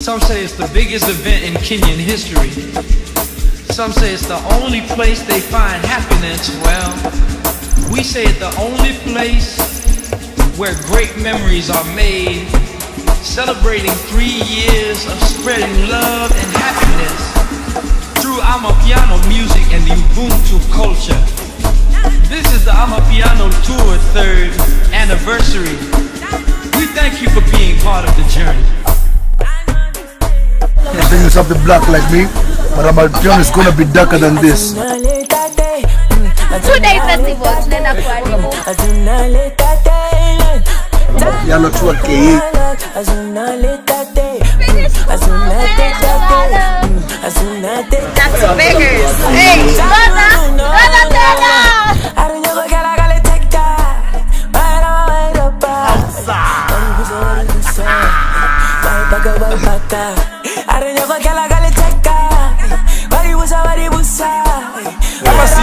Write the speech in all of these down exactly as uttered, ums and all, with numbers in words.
Some say it's the biggest event in Kenyan history. Some say it's the only place they find happiness. Well, we say it's the only place where great memories are made, celebrating three years of spreading love and happiness through Amapiano music and the Ubuntu culture. This is the Amapiano Tour third anniversary. We thank you for being part of the journey. Things of the black like me, but Amapiano is gonna be darker than this. Two days festival, then a party. Amapiano tour K E. That's beggars. Hey, brother, brother, brother.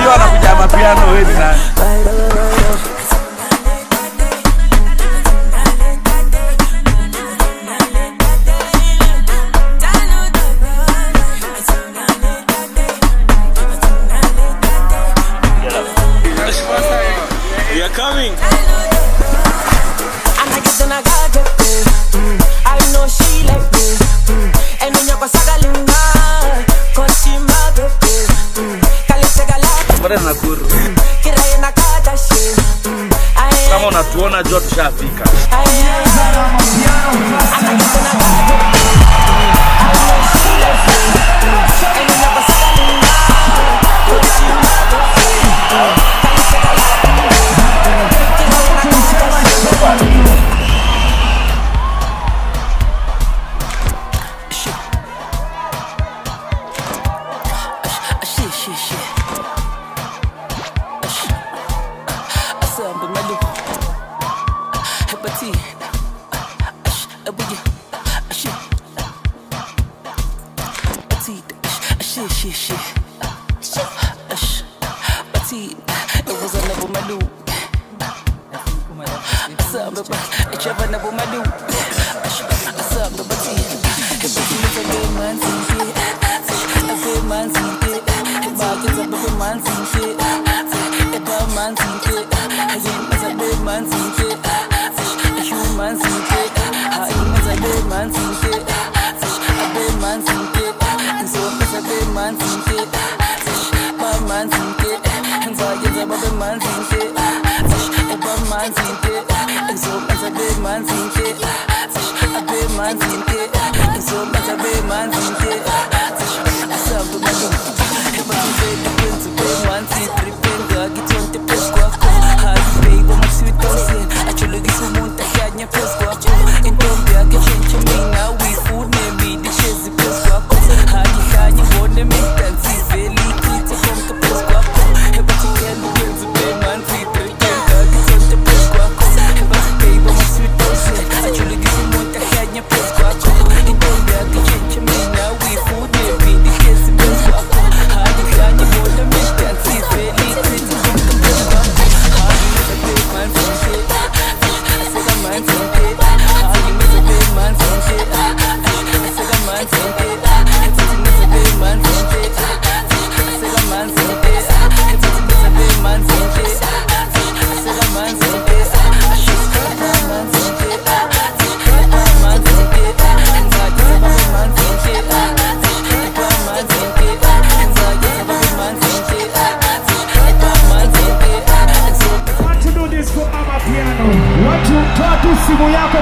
Amapiano hivi na we are coming. I like it and I got it. Mm. I know she like me. Mm. And when you're pasagaling kama unatuona jua tushafika.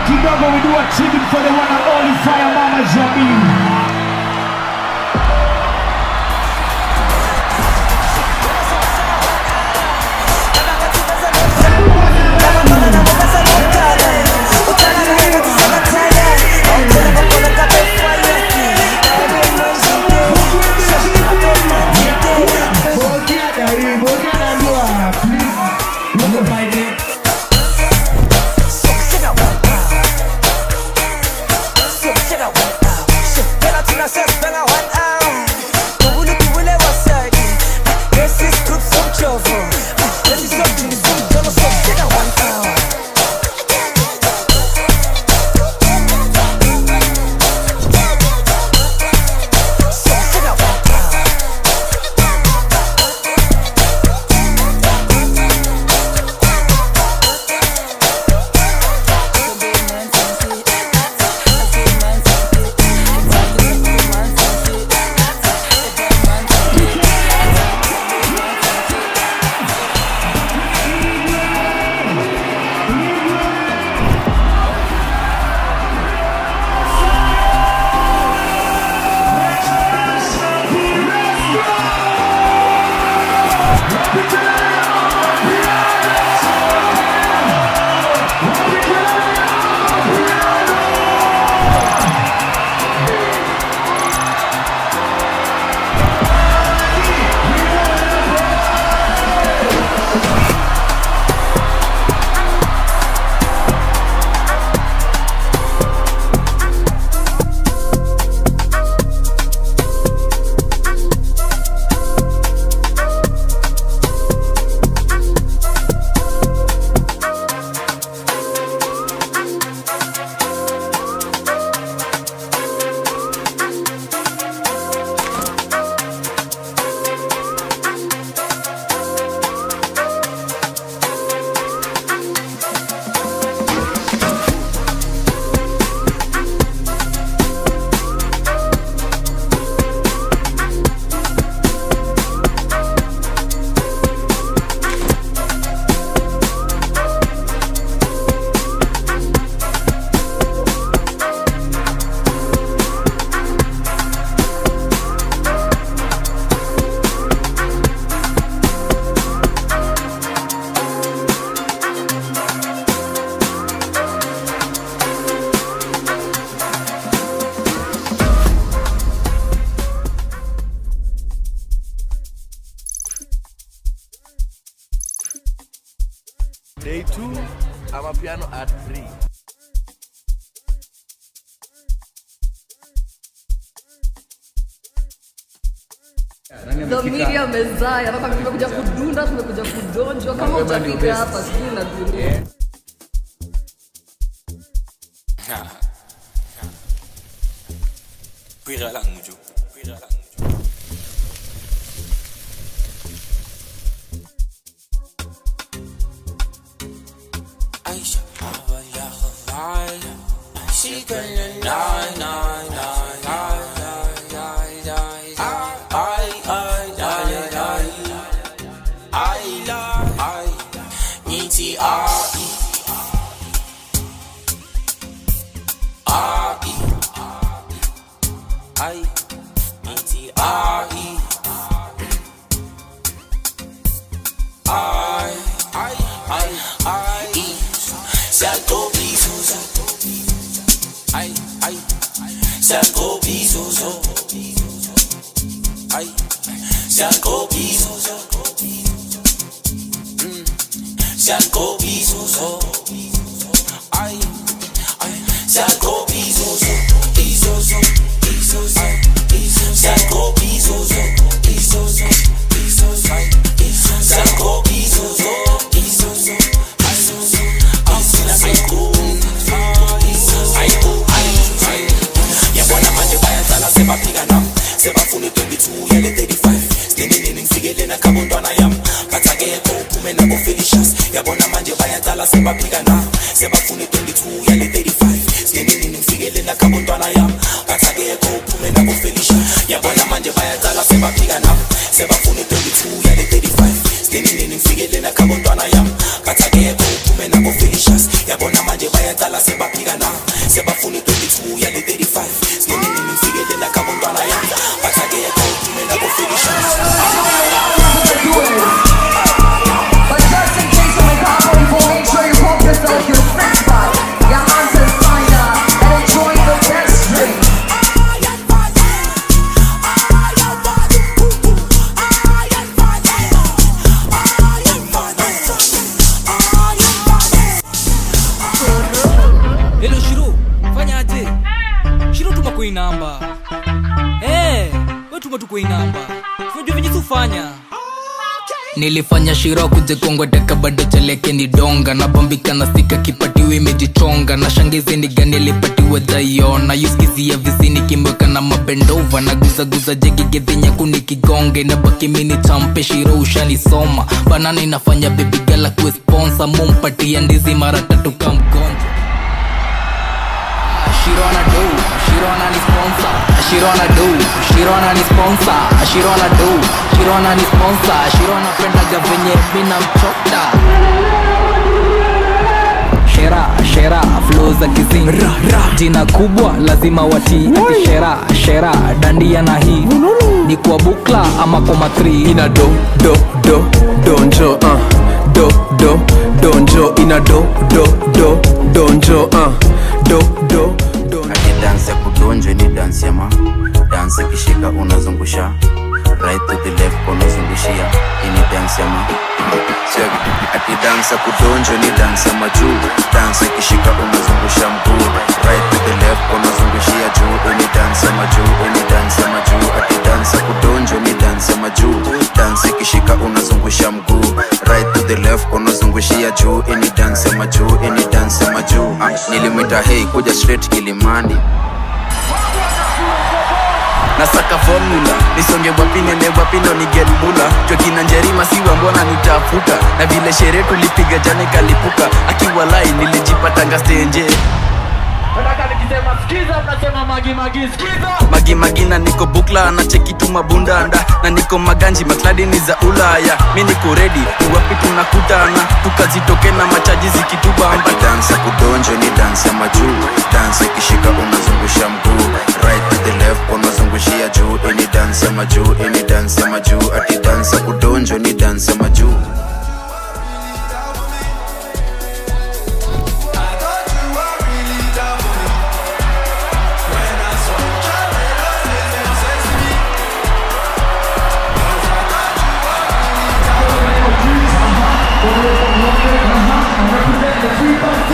Kidogo, we do a chicken for the one and only fire mama Jamie. Amapiano at three. Domiria mezaya, hapa tumekuja kudunda, tumekuja kudonjwa kama utapiga hapa sijui na dunia. Ha. Kuira lang mujo, kuira lang. Ich habe jahrelang, sie können nein, nein, nein, nein, nein, nein, nein, nein, nein, nein, nein, nein, nicht die A I, A I, A I, nicht die A I, A I, A I, A I, Salgo pisos, ay, ay, salgo pisos, ay, salgo pisos, salgo pisos, ay, ay, salgo pisos, pisos, pisos, pisos, salgo pisos, pisos, pisos, ay, salgo pisos, pisos. Sema pigana, sema fune twenty-two yale thirty-five. Skinini nimfigele na kabondo anayam. Katage yeko kume na kufelisha. Ya bwana manje baya tala sema pigana. Sema fune twenty-two yale thirty-five. Skinini nimfigele na kabondo anayam. Katage yeko kume na kufelisha. Ya bwana manje baya tala sema pigana. Sema fune twenty-two yale thirty-five. Skinini nimfigele na kabondo anayam. Katage yeko kume na kufelisha. Inamba. Eh, wewe tumatuko inamba. Unajua vinyi tufanya. Nilifanya shiro kuje Kongo daka bado chaleke ni donga na bambika na sika kipatiwe mejichonga na shangizi ni gani lipatiwe daiona yuskizi ya vizini kimboka na mabendova na guza guza jegi gedhinya kunikigonge na baki mini champe shiro ushani soma banana inafanya baby gala kuwe sponsor mumpatia ndizi mara tatu kama mgonjo Ashirona do, Ashirona ni sponsor, Ashirona do, Ashirona ni sponsor, Ashirona do, Ashirona ni sponsor, Ashirona penda gavenye mina mchokta Shera, shera, flow za kizini jina kubwa lazima watii ati shera, shera, dandia na hii ni kwa bukla ama koma three Ina do, do, do, donjo, uh, do, do, donjo Ina do, do, do, donjo, uh Do, do, do Ati dance ya kudonjo ni dance ya ma Dance kishika unazungusha Right to the left unazungushia Ini dance ya ma Ati dance ya kudonjo ni dance ya ma juu Dance kishika unazungusha mkuu Right to the left unazungushia juu Ini dance ya ma juu, ini dance ya ma juu Ati dance ya kudonjo ni dance ya ma juu Dance kishika unazungusha mkuu Right to the left unazungushia juu Ini dance ya ma juu, ini dance ya ma juu Nilimita hey kuja straight Kilimani Nasaka formula Nisonge wapine ne wapino ni gelbula Chokina njerima siwa mbona nitafuta Na vile shere tulipiga jane kalipuka Akiwalai nilijipatanga stenje Magi magi skiza Magi magi na niko bukla na cheki tu mabundanda Na niko maganji makladi ni za ulaya Mi niko ready uwapi tunakutana Tukazitoke na machaji zikitubamba Dansa kudonjo ni dansa majuu Dansa kishika unazungusha mguu Right to the left unazungushia juu Ini dansa majuu, ini dansa majuu Ati dansa kudonjo ni dansa majuu Keep on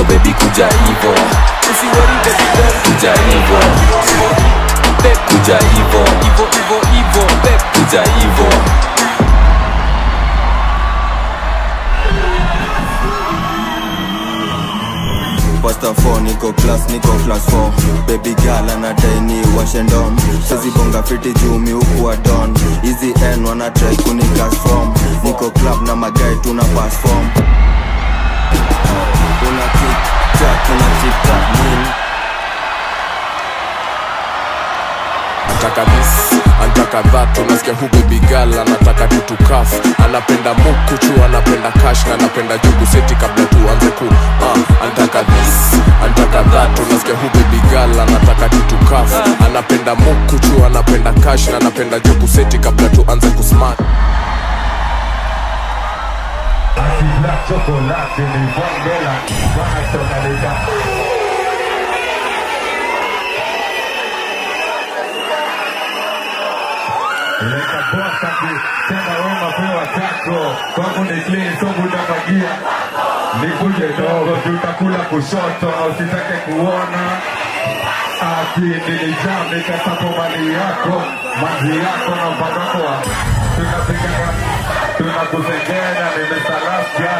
So baby kuja hivo, usiwori baby girl, kuja hivo, babe kuja hivo, hivo hivo hivo, babe kuja hivo. Pasta four, niko class, niko class four. Baby girl anadai ni wash and on. Sezi bonga fiti jumi huku wa don. Easy N wana try kunikas from. Niko club na magai tuna pass form. Una kick, jack, una kick, jack, win. Nataka this, nataka that. Unasikia hu baby girl anataka tutu kafu. Anapenda mukuchu, anapenda cash, na anapenda jugu seti kabla tuanze ku. Ah, nataka this, nataka that. Unasikia hu baby girl anataka tutu kafu. Anapenda mukuchu, anapenda cash, na anapenda jugu seti kabla tuanze ku smart. La chocolate ni bondela, baja tonalidad. Eka bossa ki, sema wema pewa chako, kwangu ni clean, songu na magia. Nikuje dogo, utakula kushoto, usitake kuona. Aki nilijam, nikasapo mali yako, maji yako na mpadakoa. Tunakuzengena nimesalafia.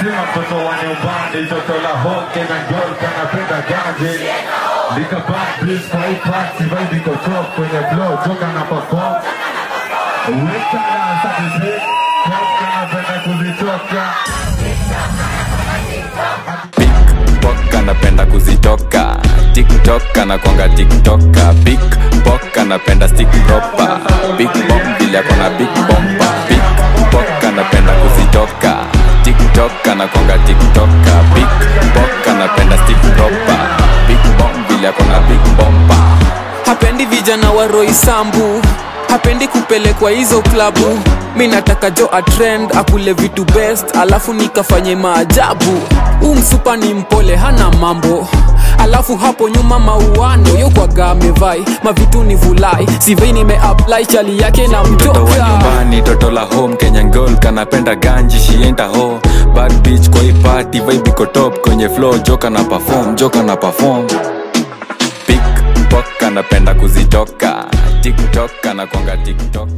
Sima mtoto wa nyumbani, toto la honke na njolka na penda ganji. Nika bad bliss kwa upati, vibe niko top kwenye blow, joka na pakom. Weka na asabisi, kaka vena kuzitoka. Pickpock anapenda kuzitoka, TikTok anakuanga TikToka. Pickpock anapenda stick proper, big bomb bila kona big bomba. Pickpock anapenda kuzitoka, TikTok anakuanga TikToka. Pickpock anapenda stick proper, big bomb bila kona big bomba. Hapendi vijana wa Roy Sambu, hapendi kupelekwa hizo klabu. Mimi nataka jo a trend, akule vitu best, alafu nikafanye maajabu. Umsupa ni mpole hana mambo, alafu hapo nyuma mauano. Yo kwa game vai, mavitu ni vulai, sivai nimeapply chali yake na mtoka. Toto wa nyumbani, toto la home, Kenyan girl kanapenda ganji, she ain't a hoe. Bad bitch kwa hii party, vibe iko top kwenye flow, joka na perform, joka na perform. Pickpock anapenda kuzitoka, TikTok anakuanga TikTok.